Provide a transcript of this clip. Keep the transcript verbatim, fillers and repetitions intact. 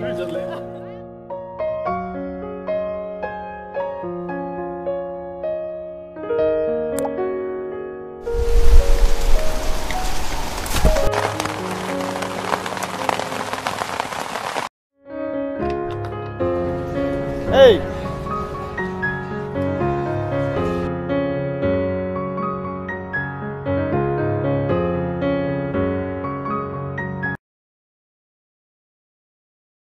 Nice. Plus,